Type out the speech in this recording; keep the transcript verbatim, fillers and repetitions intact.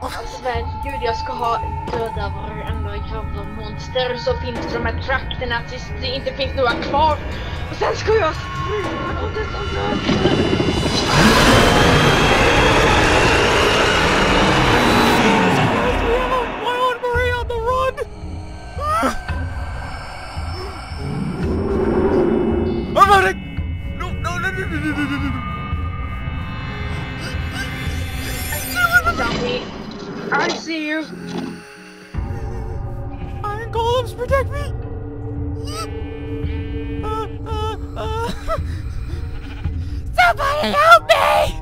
Alltså men gud, jag ska ha döda varenda jävla monster så finns de här trakterna tills det inte finns några kvar. Och sen ska jag strida om det som I see you. Iron Golems, protect me! Uh, uh, uh. Somebody help me!